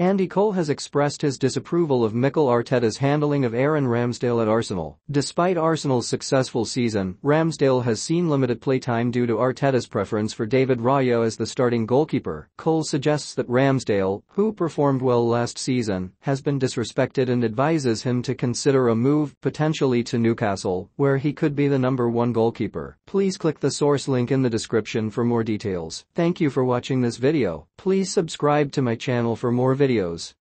Andy Cole has expressed his disapproval of Mikel Arteta's handling of Aaron Ramsdale at Arsenal. Despite Arsenal's successful season, Ramsdale has seen limited playtime due to Arteta's preference for David Raya as the starting goalkeeper. Cole suggests that Ramsdale, who performed well last season, has been disrespected and advises him to consider a move, potentially to Newcastle, where he could be the #1 goalkeeper. Please click the source link in the description for more details. Thank you for watching this video. Please subscribe to my channel for more videos.